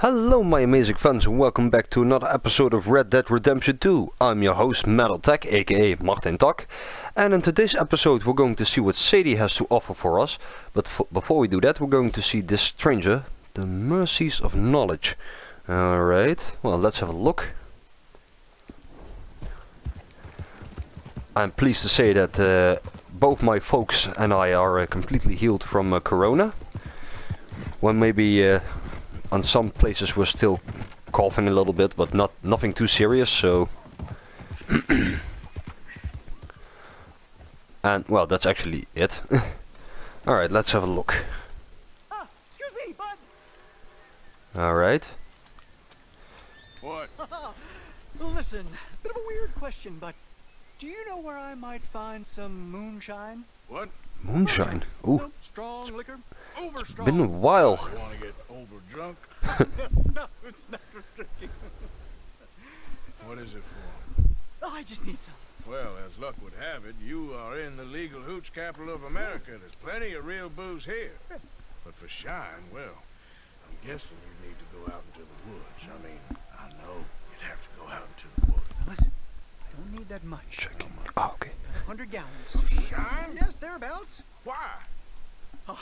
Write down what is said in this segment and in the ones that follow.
Hello my amazing fans and welcome back to another episode of Red Dead Redemption 2. I'm your host Metal Tech, aka Martin Tak, and in today's episode we're going to see what Sadie has to offer for us, but before we do that we're going to see this stranger, the mercies of knowledge. Alright, well let's have a look. I'm pleased to say that both my folks and I are completely healed from Corona. Well, maybe on some places we're still coughing a little bit, but nothing too serious, so... and, well, that's actually it. Alright, let's have a look. Excuse me, bud! Alright. What? Listen, bit of a weird question, but do you know where I might find some moonshine? What? Moonshine? Ooh. No, strong liquor. It's been a while. I want to get over drunk. No, it's not drinking. What is it for? Oh, I just need some. Well, as luck would have it, you are in the legal hooch capital of America. There's plenty of real booze here. But for shine, well, I'm guessing you need to go out into the woods. I mean, I know you'd have to go out into the woods. Now listen, I don't need that much. Checking. Oh, okay. 100 gallons. Of shine? Yes, thereabouts. Why? Oh.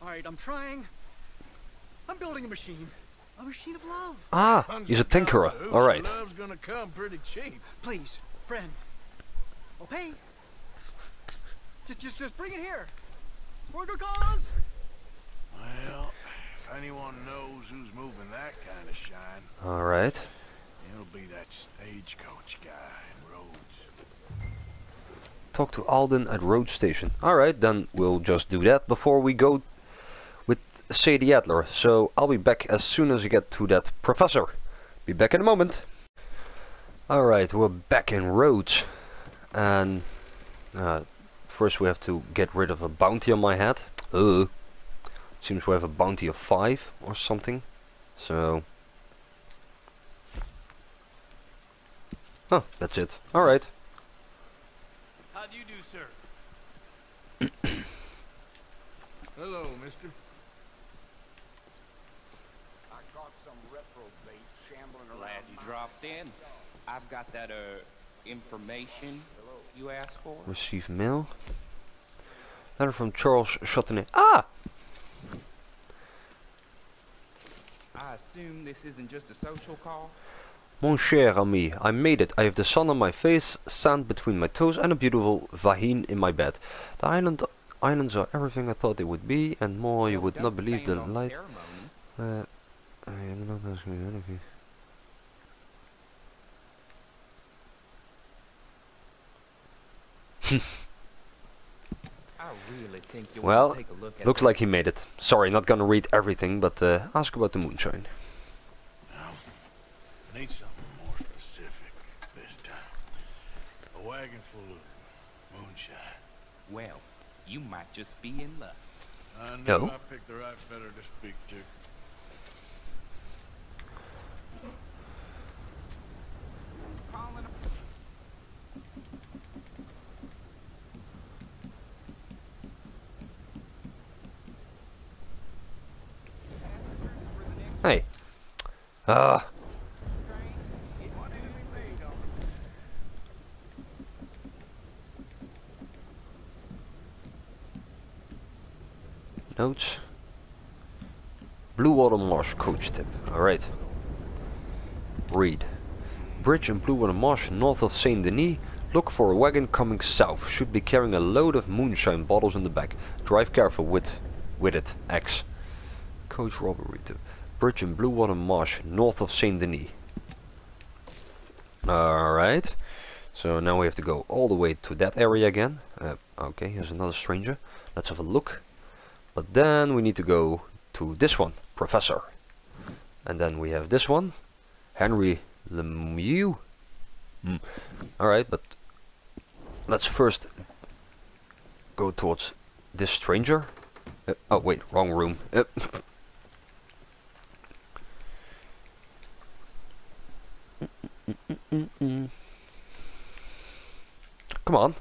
Alright, I'm trying. I'm building a machine. A machine of love. Ah, he's a tinkerer. Alright. Love's gonna come pretty cheap. Please, friend. I'll pay. Just bring it here. It's for a good cause. Well, if anyone knows who's moving that kind of shine. Alright. It'll be that stagecoach guy in Rhodes. Talk to Alden at Rhodes Station. Alright, then we'll just do that before we go with Sadie Adler, so I'll be back as soon as I get to that professor. Be back in a moment. Alright, we're back in Rhodes, and first we have to get rid of a bounty on my head. Seems we have a bounty of 5 or something, so... Oh, that's it. Alright. How do you do, sir? Hello, mister. Glad you dropped in. I've got that information you asked for. Receive mail. Letter from Charles Chatenet. Ah! I assume this isn't just a social call. Mon cher ami, I made it. I have the sun on my face, sand between my toes, and a beautiful vahine in my bed. The islands are everything I thought they would be, and more. You would not believe the light. I don't know if that's going to be anything. Well, looks like he made it. Sorry, not gonna read everything, but ask about the moonshine. Now, I need something more specific this time. A wagon full of moonshine. Well, you might just be in luck. I know I picked the right feather to speak to. Hey. Notes. Bluewater Marsh coach tip. Alright. Read. Bridge in Bluewater Marsh north of St. Denis. Look for a wagon coming south. Should be carrying a load of moonshine bottles in the back. Drive careful with it. X. Coach robbery tip. Bridge in Bluewater Marsh, north of St. Denis. Alright. So now we have to go all the way to that area again. Okay, here's another stranger. Let's have a look. But then we need to go to this one, Professor. And then we have this one, Henry Lemieux. Alright, but let's first go towards this stranger. Oh wait, wrong room. Come on.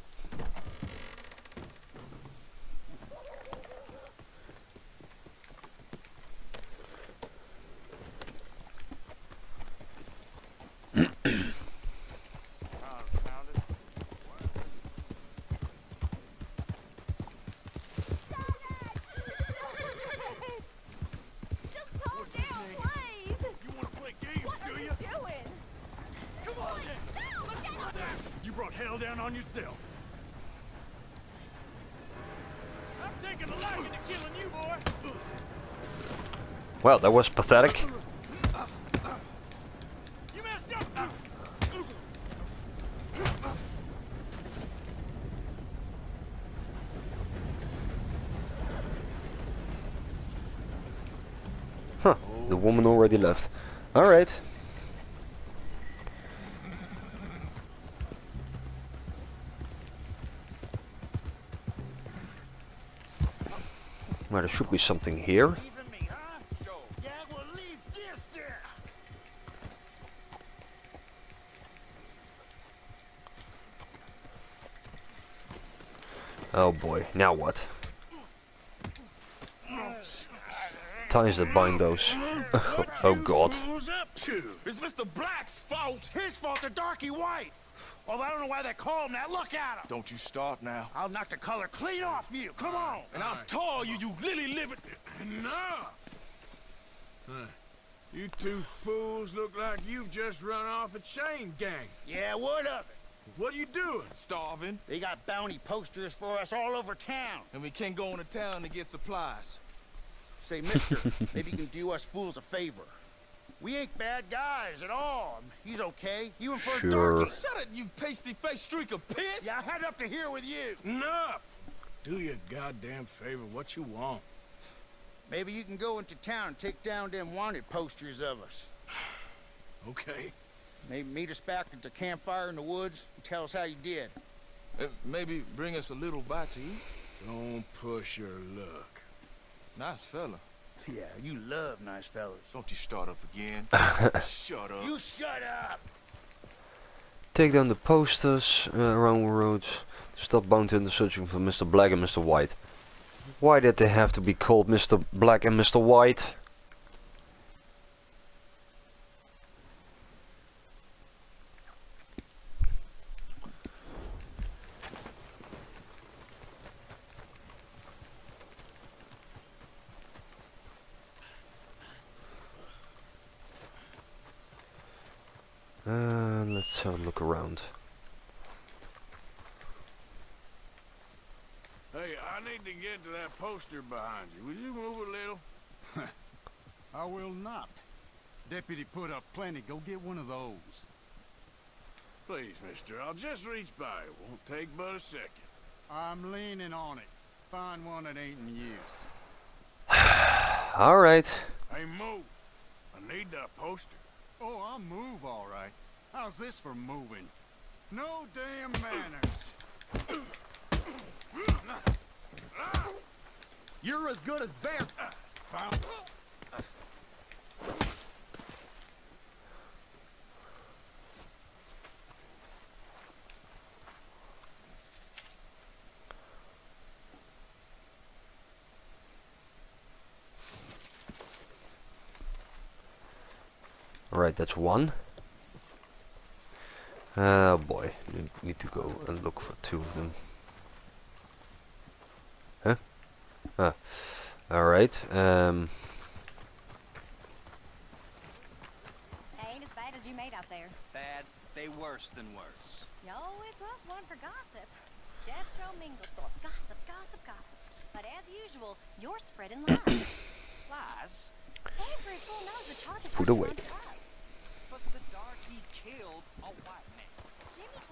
You brought hell down on yourself. I'm taking a liking to killing you, boy. Well, that was pathetic. You messed up. Huh, the woman already left. Alright. Well, there should be something here. Oh boy, now what? Ties that bind those. Oh god. Who's up to? It's Mr. Black's fault. His fault, the darky white. Well, I don't know why they call him that. Look at him. Don't you start now. I'll knock the color clean off you. Come on. And I'll tell you, you lily livered. Enough. You two fools look like you've just run off a chain gang. Yeah, what of it? What are you doing? Starving. They got bounty posters for us all over town. And we can't go into town to get supplies. Say, mister, maybe you can do us fools a favor. We ain't bad guys at all. He's okay. You and for sure. Darky. Shut it, you pasty-faced streak of piss. Yeah, I had up to here with you. Enough. Do your goddamn favor, what you want. Maybe you can go into town and take down them wanted posters of us. Okay. Maybe meet us back at the campfire in the woods and tell us how you did. Maybe bring us a little bite to eat. Don't push your luck. Nice fella. Yeah, you love nice fellas. Don't you start up again. Shut up. You shut up! Take down the posters around Rhodes. Stop bounty and searching for Mr. Black and Mr. White. Why did they have to be called Mr. Black and Mr. White? Let's have a look around. Hey, I need to get to that poster behind you. Would you move a little? I will not. Deputy put up plenty. Go get one of those. Please, mister. I'll just reach by. It won't take but a second. I'm leaning on it. Find one that ain't in use. All right. Hey, move. I need that poster. Oh, I'll move all right. How's this for moving? No damn manners. You're as good as bear. Alright, that's one. Oh boy, we need to go and look for two of them. Huh? Ah. Alright, They ain't as bad as you made out there. Bad, they worse than worse. No, it was one for gossip. Jethro Minglethorpe, gossip, gossip, gossip. But as usual, you're spreading lies. Lies? Every fool knows the charge is put away.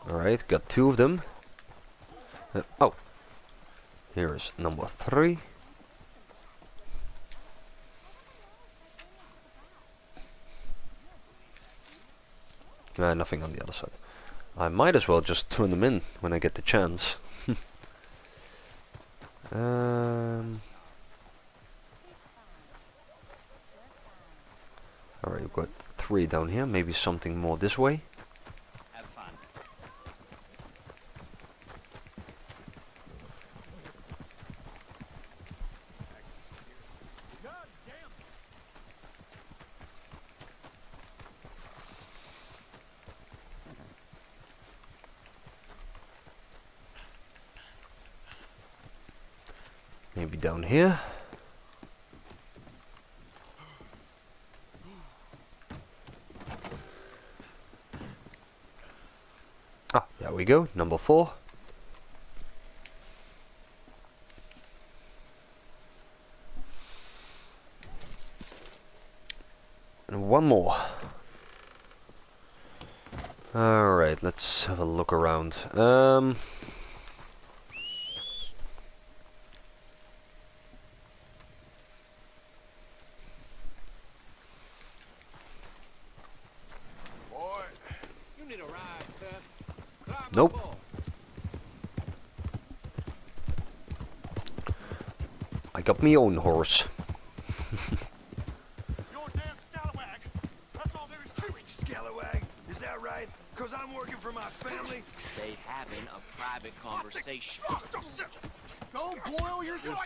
Alright, got two of them. Oh, here is number three. Nothing on the other side. I might as well just turn them in when I get the chance. Alright, we've got three down here, maybe something more this way. Have fun. Maybe down here. we go, number 4. And one more. Alright, let's have a look around. Nope. I got my own horse. You're damn scallawag. That's all there is to it, scallawag. Is that right? Because I'm working for my family. They having a private conversation. Don't boil yourself.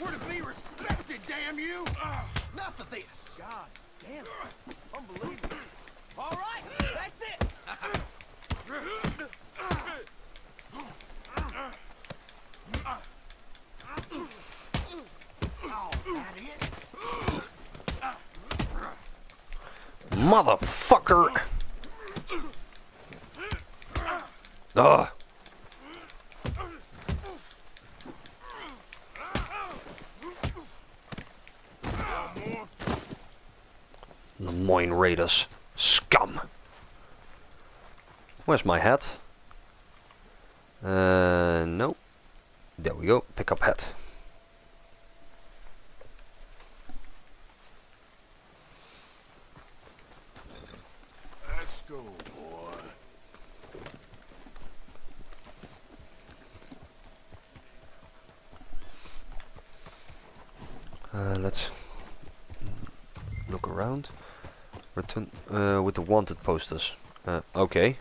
We're to be respected, damn you. Enough of this. God damn it. Unbelievable. All right, that's it. Motherfucker. Ugh. Lemoyne Raiders. Scum. Where's my hat? No. There we go. Pick up hat. Let's go, boy. Let's look around. Return with the wanted posters. Okay.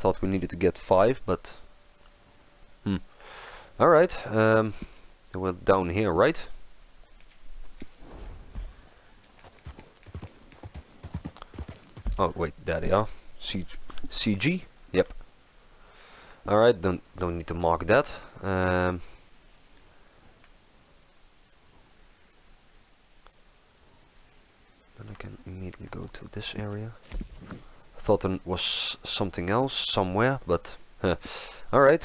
Thought we needed to get 5, but alright, we're down here, right? Oh wait, there they are. CG? Yep. Alright, don't need to mark that. Then I can immediately go to this area. Thought there was something else somewhere, but all right.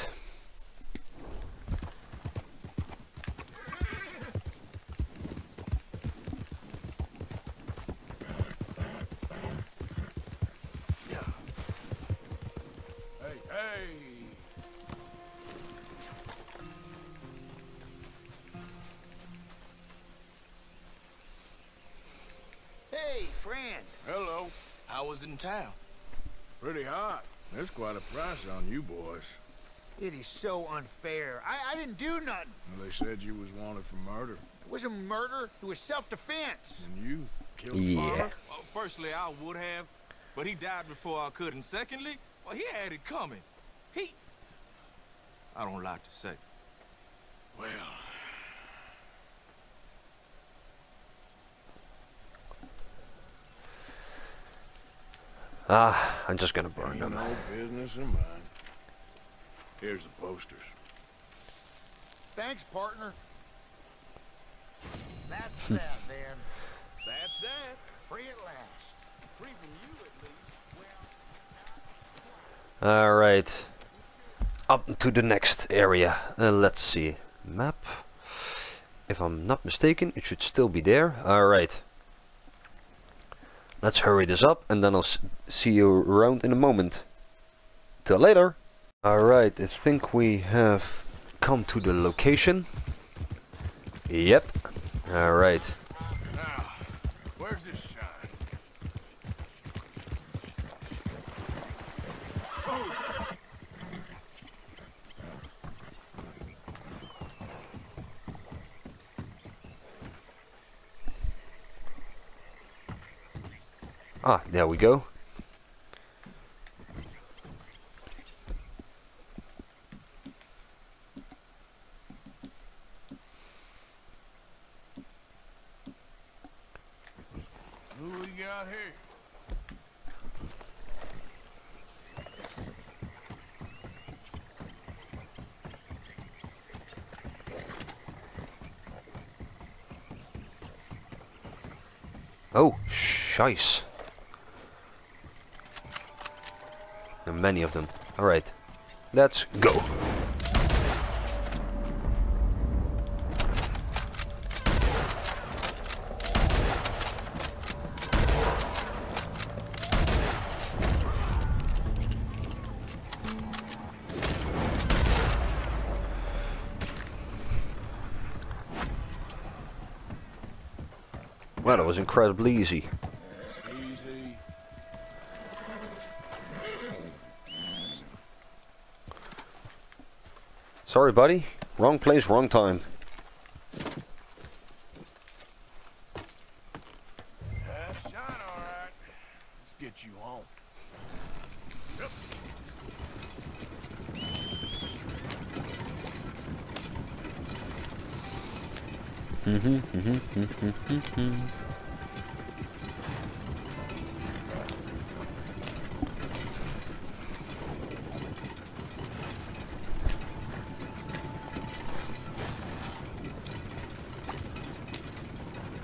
Hey, friend. Hello. I was in town. Pretty hot. There's quite a price on you boys. It is so unfair. I didn't do nothing. Well, they said you was wanted for murder. It wasn't murder. It was self-defense. And you killed father? Well, firstly, I would have, but he died before I could. And secondly, well, he had it coming. I don't like to say. Well. I'm just gonna burn them. No business in mine. Here's the posters. Thanks, partner. That's that, then. That's that. Free at last. Free from you, at least. Well. All right. Up to the next area. Let's see. Map. If I'm not mistaken, it should still be there. All right. Let's hurry this up, and then I'll see you around in a moment. Till later! Alright, I think we have come to the location. Yep. Alright. Now, where's this shine? Oh. Ah, there we go. Who we got here? Oh, scheiße. many of them. Alright, let's go. Well, that was incredibly easy. Sorry, buddy. Wrong place, wrong time. Shot, all right. Let's get you home. Yep.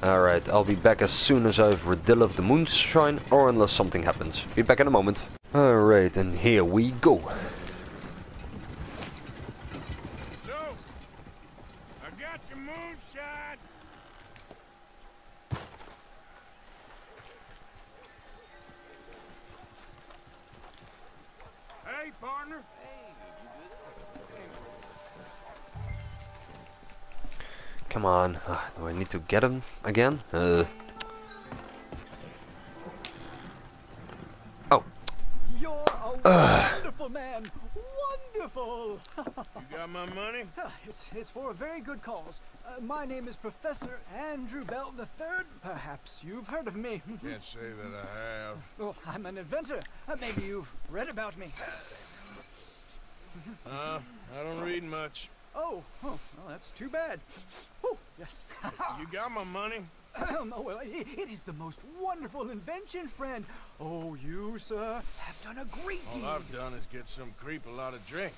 Alright, I'll be back as soon as I've rid of the moonshine, or unless something happens. Be back in a moment. Alright, and here we go. So, I got your moonshine. Hey, partner. Come on, do I need to get him again? Oh. You're a wonderful man, wonderful! You got my money? It's for a very good cause. My name is Professor Andrew Bell III. Perhaps you've heard of me. Can't say that I have. Oh, I'm an inventor. Maybe you've read about me. I don't read much. Oh, well, that's too bad. Oh, yes. You got my money? Oh, well, it is the most wonderful invention, friend. Oh, you, sir, have done a great deal. All I've done is get some creep a lot of drink.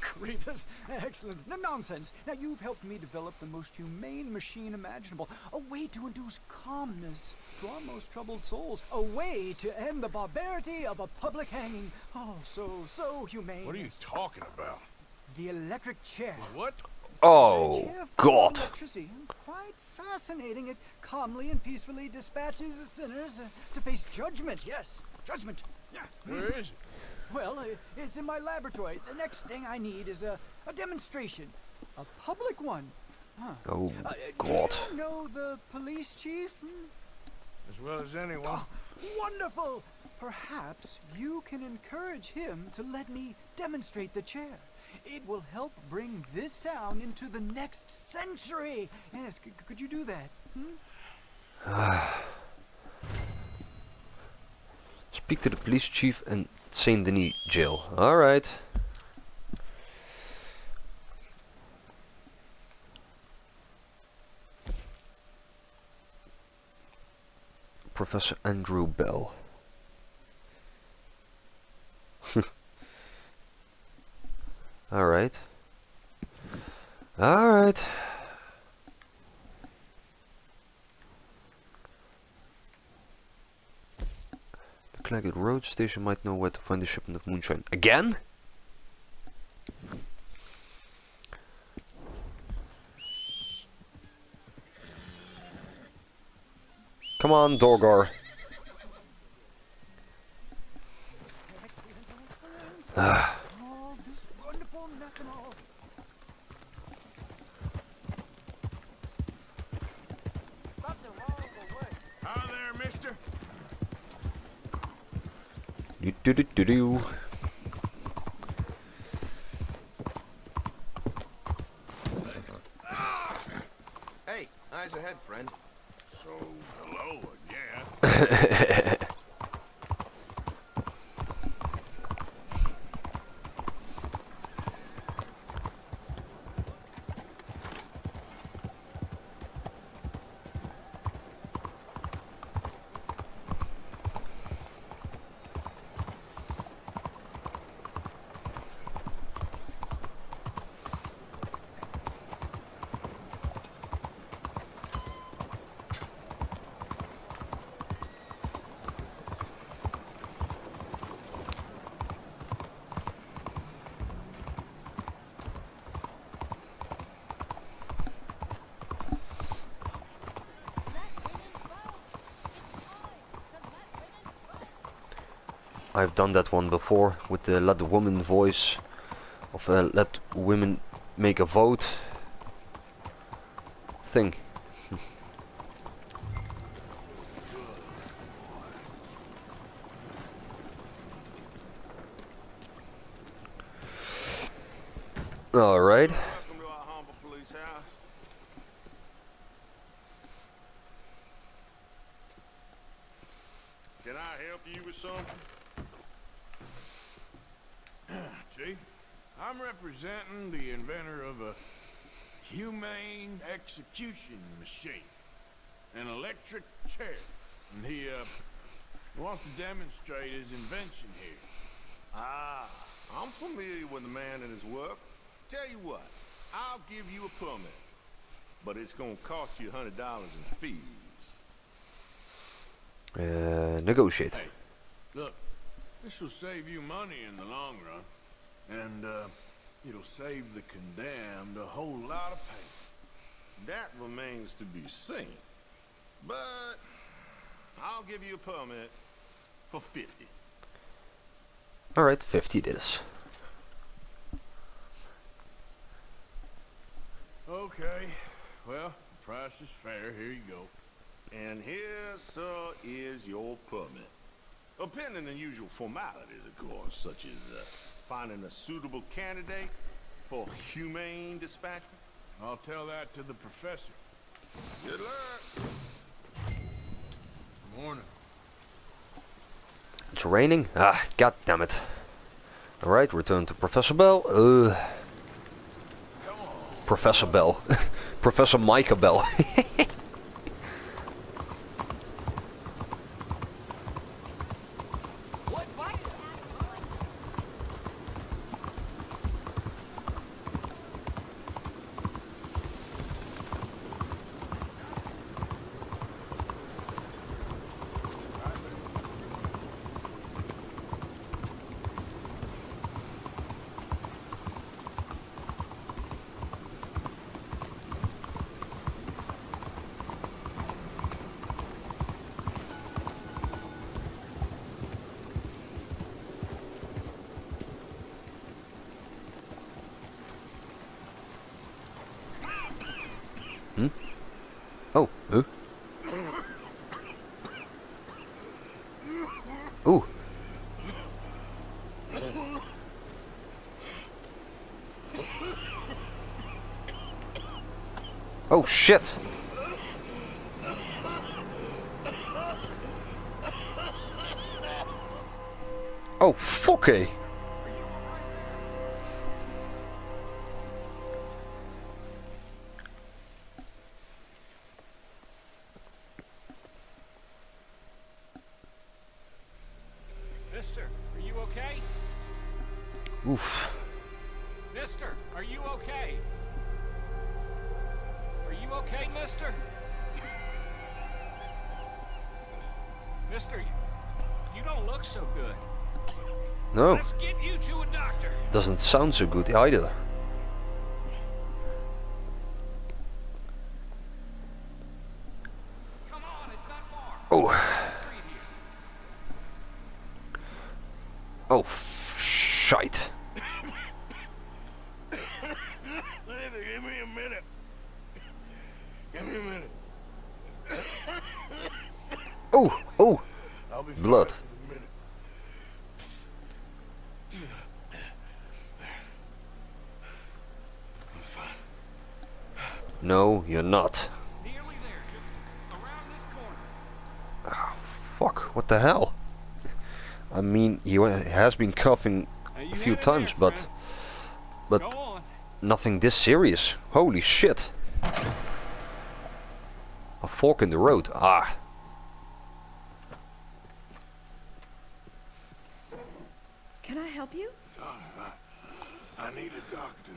Creepers, excellent. No nonsense. Now, you've helped me develop the most humane machine imaginable. A way to induce calmness to our most troubled souls. A way to end the barbarity of a public hanging. Oh, so humane. What are you talking about? The electric chair. What? Oh, God. Quite fascinating. It calmly and peacefully dispatches the sinners to face judgment. Yes, judgment. Where is it? Well, it's in my laboratory. The next thing I need is a demonstration. A public one. Huh. Oh, God. Do you know the police chief? As well as anyone. Oh, wonderful. Perhaps you can encourage him to let me demonstrate the chair. It will help bring this town into the next century. Yes, could you do that? Speak to the police chief in St. Denis jail. All right. Professor Andrew Bell. Alright. Alright. The Connecticut Road Station might know where to find the shipment of moonshine. Again? Come on, Dorgar. Do-do-do-do. Hey, eyes ahead, friend. So, hello again. I've done that one before with the let the woman voice of let women make a vote thing. All right. Can I help you with something? Chief, I'm representing the inventor of a humane execution machine, an electric chair, and he wants to demonstrate his invention here. Ah, I'm familiar with the man and his work. Tell you what, I'll give you a permit, but it's gonna cost you $100 in fees. Negotiate. Hey, look, this will save you money in the long run, and it'll save the condemned a whole lot of pain. That remains to be seen, but I'll give you a permit for 50. All right, 50 it is. Okay, well, the price is fair. Here you go. And here, sir, is your permit. Pending the usual formalities, of course, such as finding a suitable candidate for humane dispatch. I'll tell that to the professor. Good luck. Morning. It's raining? Ah, god damn it. All right, return to Professor Bell. Professor Bell. Professor Micah Bell. Oh shit! Oh fuck! Eh? Mister, are you okay? Oof. Mister, are you okay? You okay, mister? Mister, you don't look so good. No. Let's get you to a doctor. Doesn't sound so good either. Come on, it's not far. Oh. Oh, shite. Give me a minute. Oh, I'll be blood. In a minute. I'm fine. No, you're not. Nearly there, just around this corner. Oh, fuck! What the hell? I mean, he has been coughing a few times, there, but nothing this serious. Holy shit! A fork in the road. Ah. Can I help you? I need a doctor.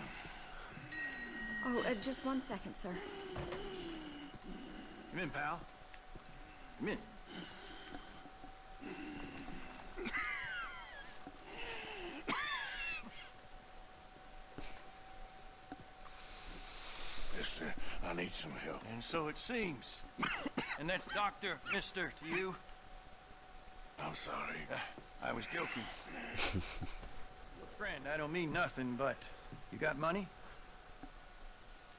Oh, just one second, sir. Come in, pal. Come in. Mister, I need some help. And so it seems. And that's Doctor Mister to you. I'm sorry. I was joking. Friend, I don't mean nothing, but you got money?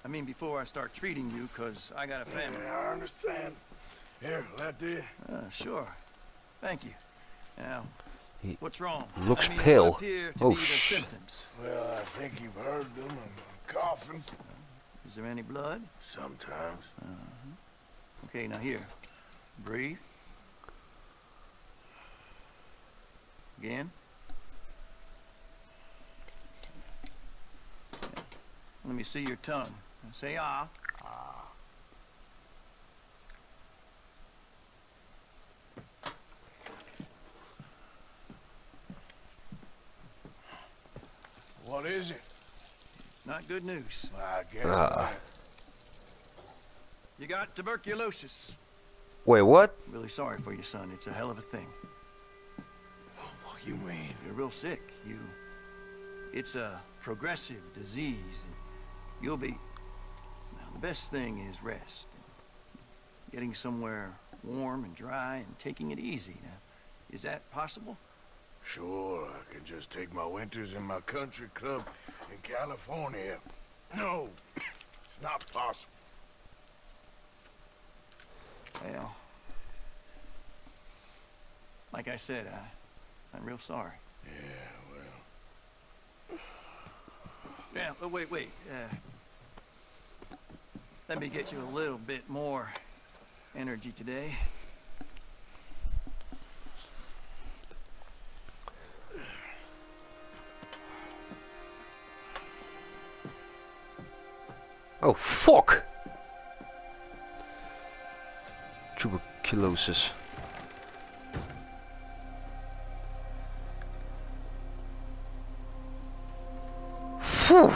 I mean before I start treating you, because I got a family. Yeah, I understand. Here, that did. Sure. Thank you. Now, what's wrong? Looks pale. Oh, shit. Well, I think you've heard them. I'm coughing. Is there any blood? Sometimes. Okay, now here. Breathe. Again. Let me see your tongue. Say ah. Ah. What is it? It's not good news. Well, I guess not. You got tuberculosis. Wait, what? I'm really sorry for you, son. It's a hell of a thing. What do you mean? You're real sick. It's a progressive disease. You'll be... Now, the best thing is rest. Getting somewhere warm and dry and taking it easy. Now, is that possible? Sure, I can just take my winters in my country club in California. No, it's not possible. Well, like I said, I'm real sorry. Yeah, well... Yeah, but wait. Let me get you a little bit more energy today. Oh, fuck! Tuberculosis. Whew.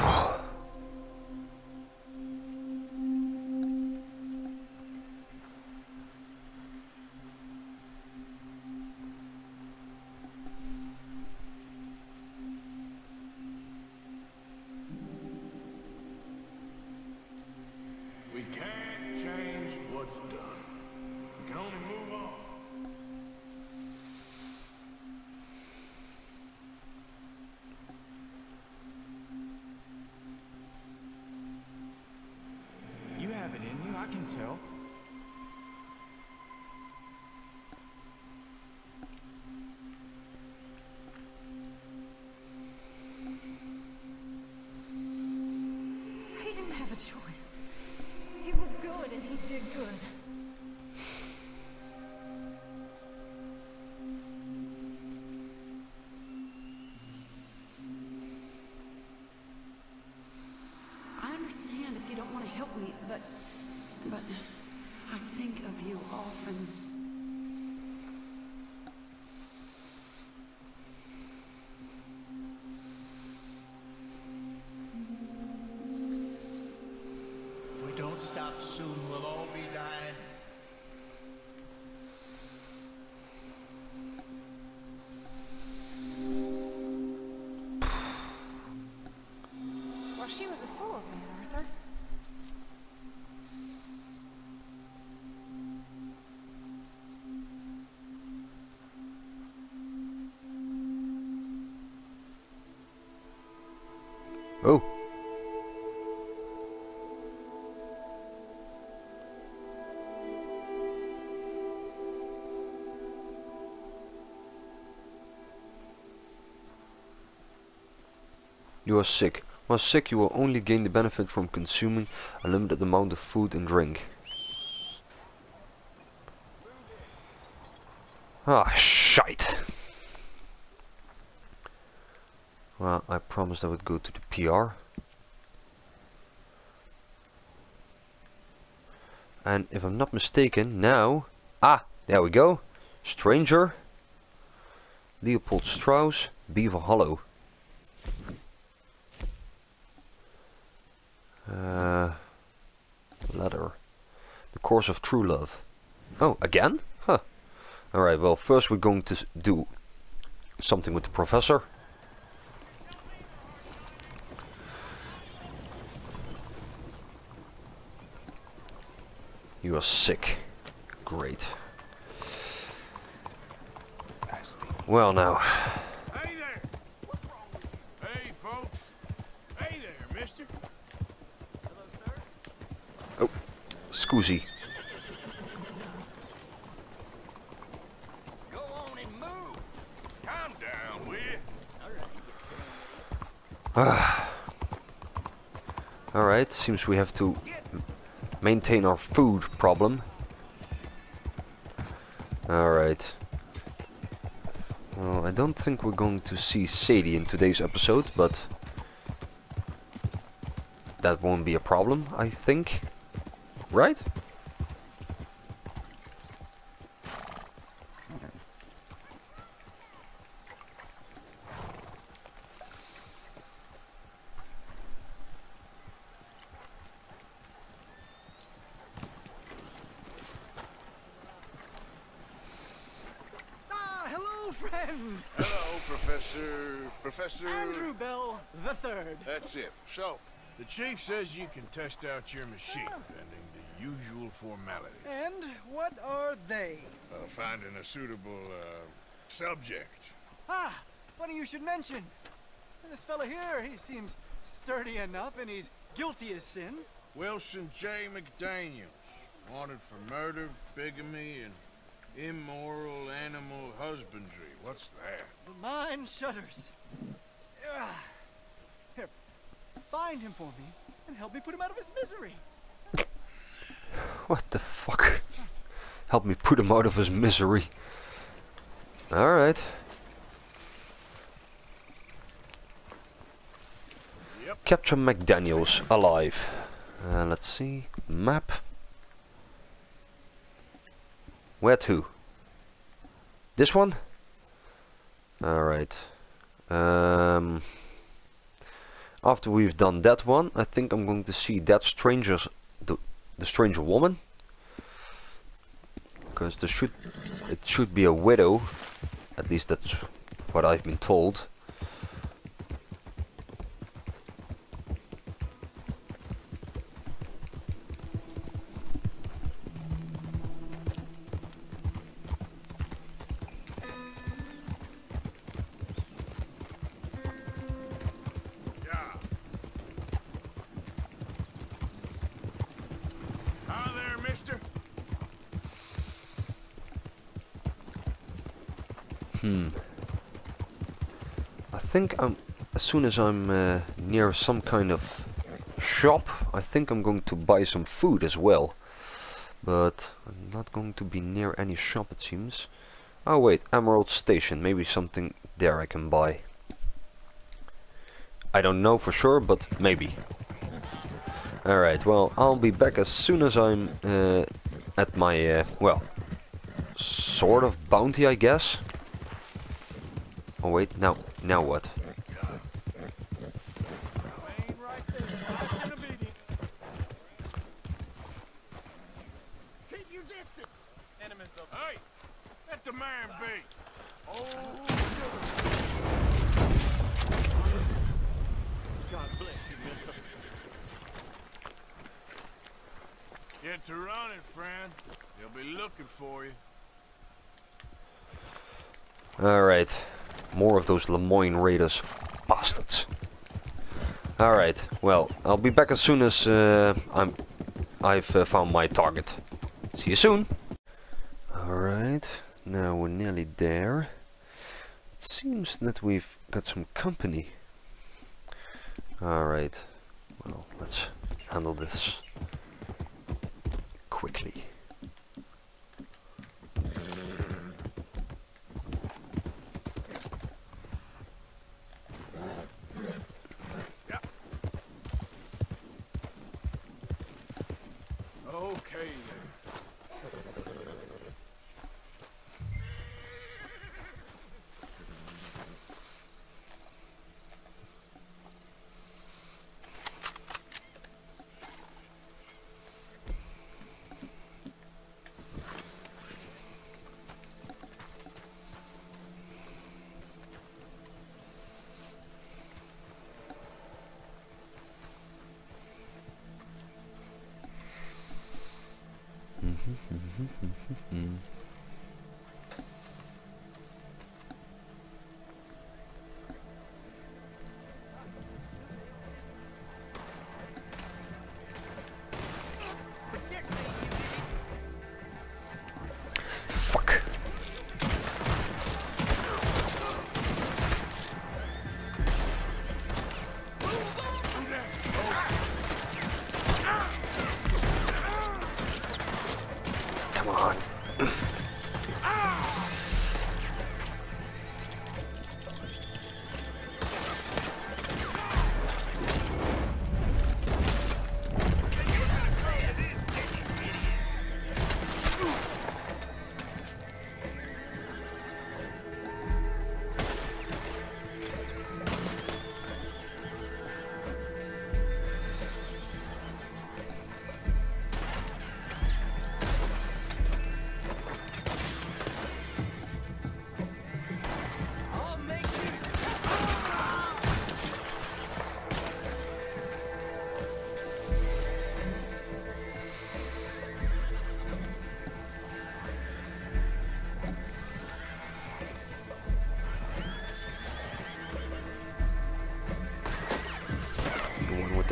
Stop soon, we'll all be dying. Well, she was a fool then, Arthur. Oh. You are sick. While sick, you will only gain the benefit from consuming a limited amount of food and drink. Ah, shite! Well, I promised I would go to the PR. And if I'm not mistaken, now... Ah, there we go. Stranger. Leopold Strauss, Beaver Hollow. Letter. The Course of True Love. Oh, again? Huh. Alright, well, first we're going to do something with the professor. You are sick. Great. Well, now. Hey there! What's wrong with you? Hey, folks. Hey there, mister. Hello, sir. Oh, scusi. Go on and move. Calm down, will you? Alright, seems we have to maintain our food problem. Alright. Well, I don't think we're going to see Sadie in today's episode, but that won't be a problem, I think. Right? Professor Andrew Bell III. That's it. So, the chief says you can test out your machine, pending the usual formalities. And what are they? Finding a suitable subject. Ah, funny you should mention. This fella here, he seems sturdy enough, and he's guilty as sin. Wilson J. McDaniels, wanted for murder, bigamy, and immoral animal husbandry. What's that? Mine shudders. Here, find him for me and help me put him out of his misery. What the fuck? Help me put him out of his misery. Alright. Yep. Capture McDaniels alive. Let's see. Map. Where to? This one? Alright. After we've done that one, I think I'm going to see that stranger, the stranger woman. Because there should, it should be a widow. At least that's what I've been told. I think as soon as I'm near some kind of shop, I think I'm going to buy some food as well. But I'm not going to be near any shop, it seems. Oh wait, Emerald Station, maybe something there I can buy. I don't know for sure, but maybe. Alright, well, I'll be back as soon as I'm at my, well, sort of bounty, I guess. Oh wait, now what? Keep your distance. Enemies up. Hey, let the man be. God bless you, mister. Get to running, friend. They'll be looking for you. All right. More of those Lemoyne Raiders bastards. Alright, well, I'll be back as soon as I've found my target. See you soon! Alright, now we're nearly there. It seems that we've got some company. Alright, well, let's handle this quickly.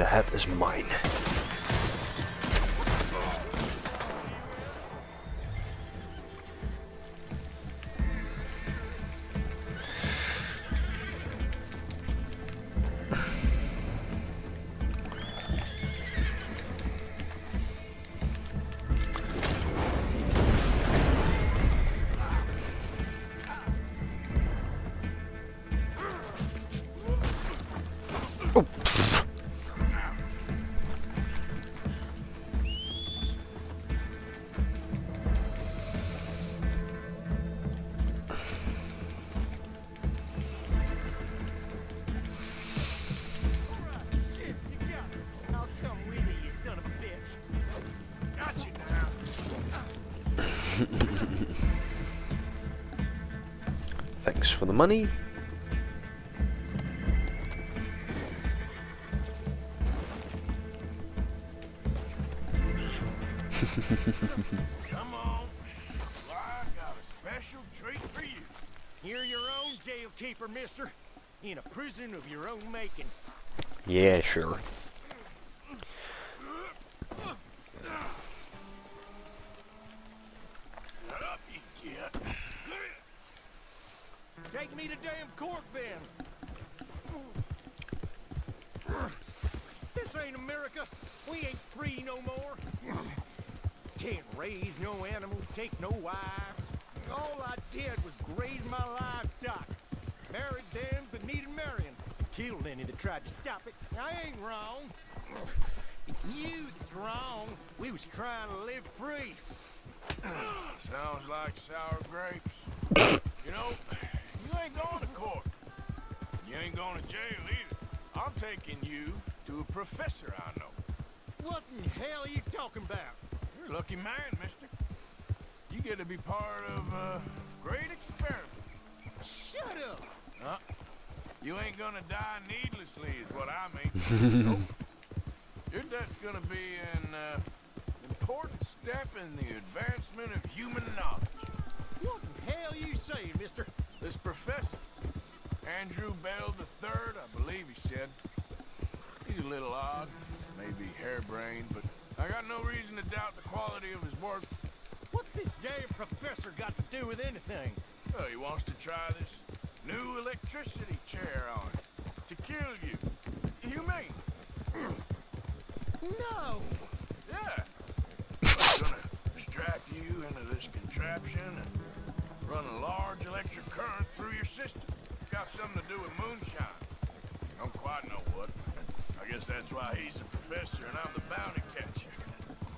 the head is mine. Thanks for the money. Come on. Well, I got a special treat for you. You're your own jailkeeper, mister. In a prison of your own making. Yeah, sure. Take me to damn court, then. This ain't America. We ain't free no more. Can't raise no animals, take no wives. All I did was graze my livestock. Married them that needed marrying. Killed any that tried to stop it. I ain't wrong. It's you that's wrong. We was trying to live free. Sounds like sour grapes. You know, you ain't going to court. You ain't going to jail either. I'm taking you to a professor I know. What in hell are you talking about? You're a lucky man, mister. You get to be part of a great experiment. Shut up! You ain't gonna die needlessly is what I mean. Nope. Your death's gonna be an important step in the advancement of human knowledge. What in hell you saying, mister? This professor, Andrew Bell III, I believe he said. He's a little odd, maybe harebrained, but I got no reason to doubt the quality of his work. What's this damn professor got to do with anything? Well, he wants to try this new electricity chair on you. To kill you. Humane. No! Yeah. He's gonna strap you into this contraption and run a large electric current through your system. Got something to do with moonshine. I don't quite know what. I guess that's why he's a professor and I'm the bounty catcher.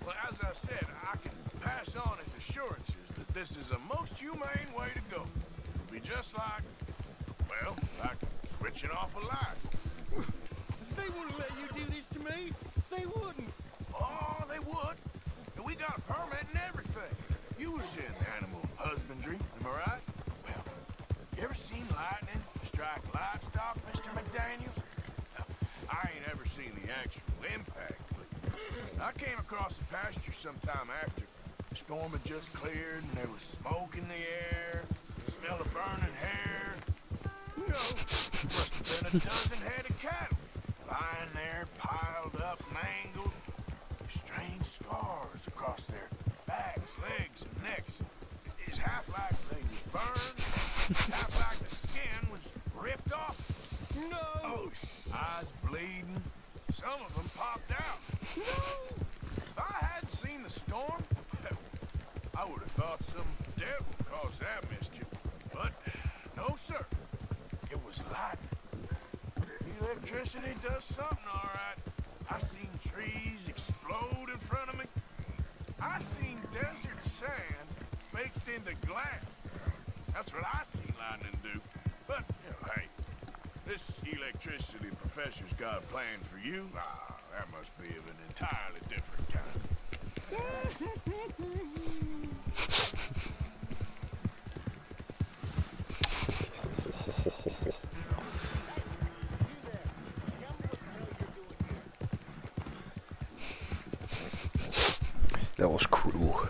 Well, as I said, I can pass on his assurances that this is a most humane way to go. It'll be just like, well, like switching off a light. They wouldn't let you do this to me. They wouldn't. Oh, they would. And we got a permit and everything. You was in animal husbandry, am I right? Well, you ever seen lightning strike livestock, Mr. McDaniels? Now, I ain't ever seen the actual impact, but I came across the pasture sometime after. The storm had just cleared and there was smoke in the air, the smell of burning hair. You know, must have been a dozen head of cattle lying there, piled up, mangled. Strange scars across their backs, legs, and necks. It's half like they was burned, half like the skin was ripped off. No! Oh, eyes bleeding. Some of them popped out. No! If I hadn't seen the storm, I would have thought some devil caused that mischief. But no, sir. It was lightning. Electricity does something, all right. I seen trees explode in front of me. I seen desert sand baked into glass. That's what I seen lightning do. But, you know, hey, this electricity professor's got a plan for you. Ah, that must be of an entirely different kind. That was cruel.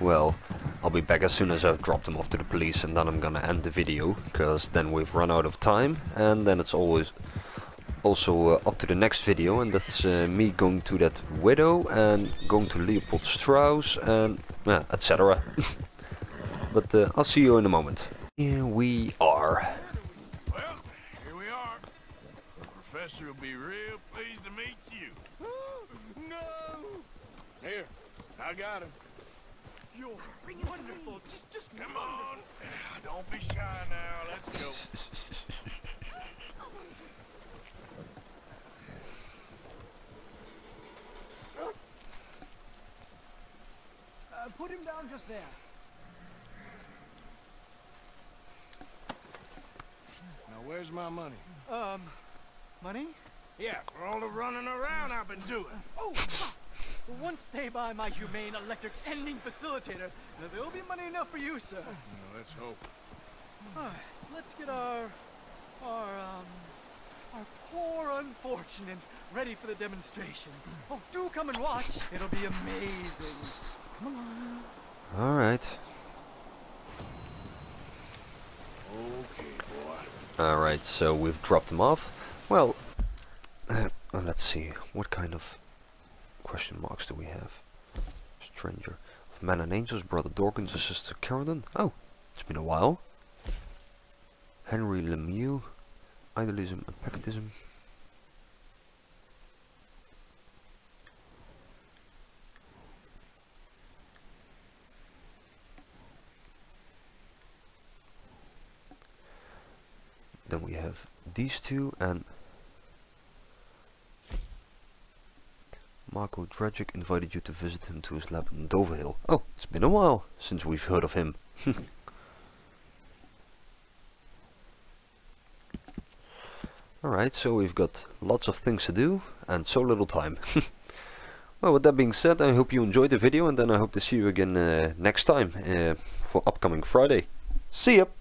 Well, I'll be back as soon as I've dropped him off to the police, and then I'm gonna end the video, because then we've run out of time, and then it's always also up to the next video, and that's me going to that widow and going to Leopold Strauss and etc. But I'll see you in a moment. Here we are. Well, here we are. The professor will be real pleased to meet you. No! Here, I got him. You're wonderful. Just come on. Don't be shy now. Let's go. Put him down just there. Now, where's my money? Money? Yeah, for all the running around I've been doing. Oh, once they buy my humane electric ending facilitator, there'll be money enough for you, sir. Well, let's hope. All right, so let's get our poor unfortunate ready for the demonstration. Oh, do come and watch. It'll be amazing. All right. Okay, boy. All right, so we've dropped them off. Well, let's see. What kind of question marks do we have? Stranger of Man and Angels, Brother Dawkins, and Sister Carradine. Oh, it's been a while. Henry Lemieux, Idealism and Packetism. Then we have these two and Marco Dragic invited you to visit him to his lab in Dover Hill. Oh, it's been a while since we've heard of him. Alright, so we've got lots of things to do and so little time. Well, with that being said, I hope you enjoyed the video, and then I hope to see you again next time for upcoming Friday. See ya!